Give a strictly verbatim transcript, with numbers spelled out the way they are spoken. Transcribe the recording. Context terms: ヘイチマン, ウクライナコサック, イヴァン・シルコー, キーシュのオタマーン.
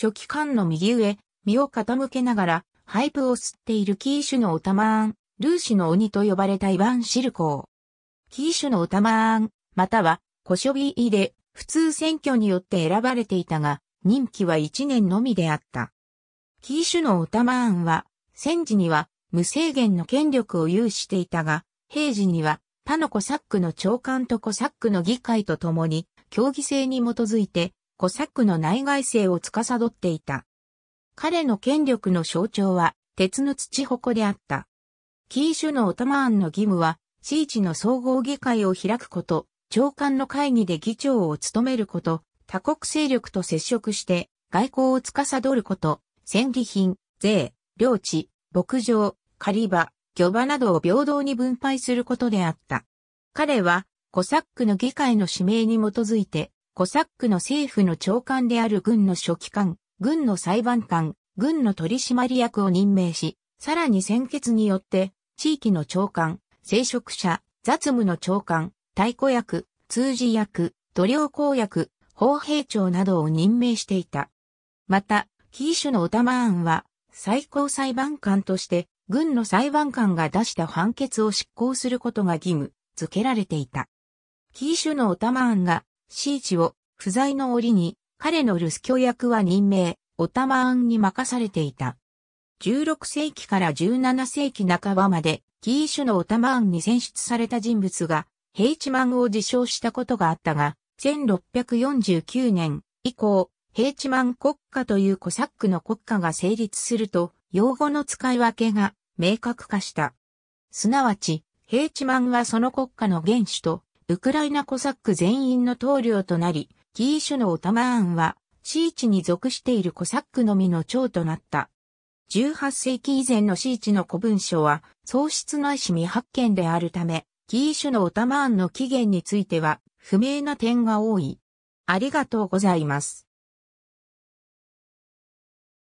書記官の右上、身を傾けながら、俳句をすっているキーシュのオタマーン、ルーシの鬼と呼ばれたイヴァン・シルコー。キーシュのオタマーン、または、コショビーで、普通選挙によって選ばれていたが、任期はいちねんのみであった。キーシュのオタマーンは、戦時には無制限の権力を有していたが、平時には他のコサックの長官とコサックの議会とともに、協議制に基づいてコサックの内外政を司っていた。彼の権力の象徴は、鉄の土矛であった。キーシュのオタマーンの義務は、地域の総合議会を開くこと、長官の会議で議長を務めること、他国勢力と接触して外交を司ること、戦利品、税、領地、牧場、狩り場、漁場などを平等に分配することであった。彼は、コサックの議会の指名に基づいて、コサックの政府の長官である軍の書記官、軍の裁判官、軍の取締役を任命し、さらに選決によって、地域の長官、聖職者、雑務の長官、太鼓役、通事役、度量公役、砲兵長などを任命していた。また、キーシュのオタマーンは、最高裁判官として、軍の裁判官が出した判決を執行することが義務付けられていた。キーシュのオタマーンが、シーチを不在の折に、彼の留守居役は任命、オタマーンに任されていた。じゅうろくせいきからじゅうななせいきなかばまで、キーシュのオタマーンに選出された人物が、ヘイチマンを自称したことがあったが、せんろっぴゃくよんじゅうきゅうねん以降、ヘイチマン国家というコサックの国家が成立すると、用語の使い分けが明確化した。すなわち、ヘイチマンはその国家の元首と、ウクライナコサック全員の統領となり、キーシュのオタマーンは、シーチに属しているコサックのみの長となった。じゅうはっせいき以前のシーチの古文書は、喪失ないし未発見であるため、キーシュのオタマーンの起源については、不明な点が多い。ありがとうございます。